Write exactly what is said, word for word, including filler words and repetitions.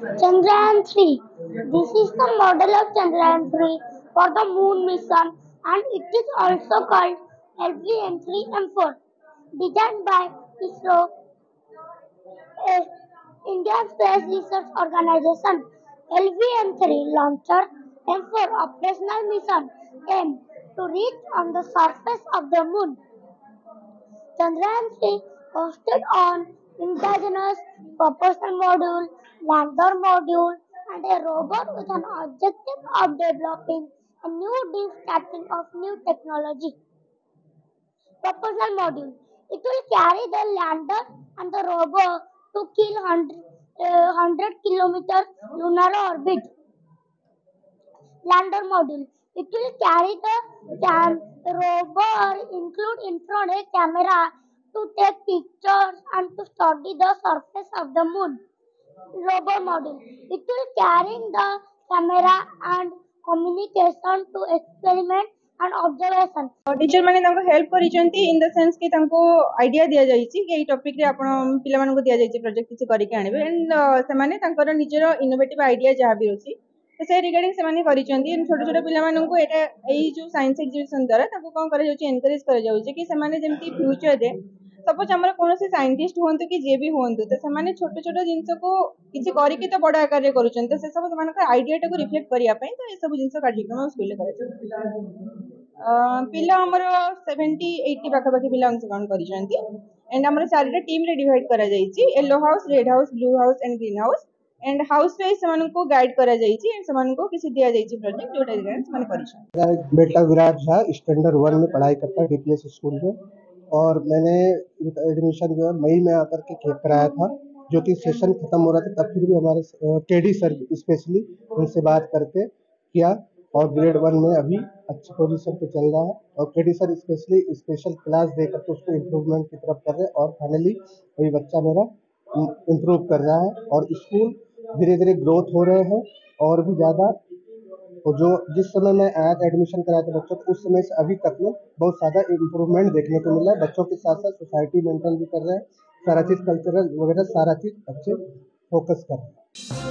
Chandrayaan three. This is the model of Chandrayaan three for the moon mission, and it is also called L V M three M four. Designed by ISRO, uh, Indian Space Research Organization. L V M three launcher M four operational mission aimed to reach on the surface of the moon. Chandrayaan three hosted on indigenous propulsion module, lander module, and a rover with an objective of developing a new deep capturing of new technology. Propulsion module. It will carry the lander and the rover to kill one hundred kilometer lunar orbit. Lander module. It will carry the cam rover, include infrared camera, to take pictures and to study the surface of the moon. Rover module. It will carry the camera and communication to experiment and observation. Teacher माने तांको help करी चंती in the sense कि तांको idea दिया जाई ची कि ये topic रे आपण पिलामान को दिया जाई ची project किसी करी के आने बे and समाने तांको रो निजेरो innovative idea जहाँ भी होची तो रिगार्डिंग से माने करी चंती एंड छोटे छोटे पिलामानन को एटा एई जो साइंस एग्जीबिशन द्वारा तांको कोन करा जाउची एनकरेज करा जाउची कि समाने जेमती फ्यूचर रे सपोज हमर कोनो से साइंटिस्ट होंतो कि जे भी होंतो तो समाने छोटे छोटे जिंस को किसी करी के तो बडा आकार रे करूचन तो से सब समान का आईडिया टाको रिफ्लेक्ट करिया पई तो ए सब जिंस कार्यक्रम स्कूल करा छ पिला हमर सत्तर अस्सी बाका बाकी पिला अंश ग्रहण करी चंती एंड हमर चारटा टीम रे डिवाइड करा जाई छी yellow house, red house, blue house and green house and house wise समान को गाइड करा जाई छी एंड समान को किसी दिया जाई छी प्रोजेक्ट जोटा गाइड समान करी छ बेटा विराट शाह स्टैंडर्ड वन में पढ़ाई करता बीपीएस स्कूल में और मैंने इनका एडमिशन जो है मई में आकर के ठीक कराया था, जो कि सेशन खत्म हो रहा था तब फिर भी हमारे केडी सर स्पेशली उनसे बात करके किया और ग्रेड वन में अभी अच्छी पोजीशन पे चल रहा है और KD sir specially special class देकर के उसको इम्प्रूवमेंट की तरफ कर रहे हैं और फाइनली अभी बच्चा मेरा इम्प्रूव कर रहा है और स्कूल धीरे धीरे ग्रोथ हो रहे हैं और भी ज़्यादा। और जो जिस समय मैं आया था एडमिशन कराया था बच्चों को, उस समय से अभी तक में बहुत ज़्यादा इम्प्रूवमेंट देखने को मिला है। बच्चों के साथ साथ सोसाइटी मेंटेन भी कर रहे हैं, सारा चीज़ कल्चरल वगैरह सारा चीज़ अच्छे फोकस कर रहे हैं।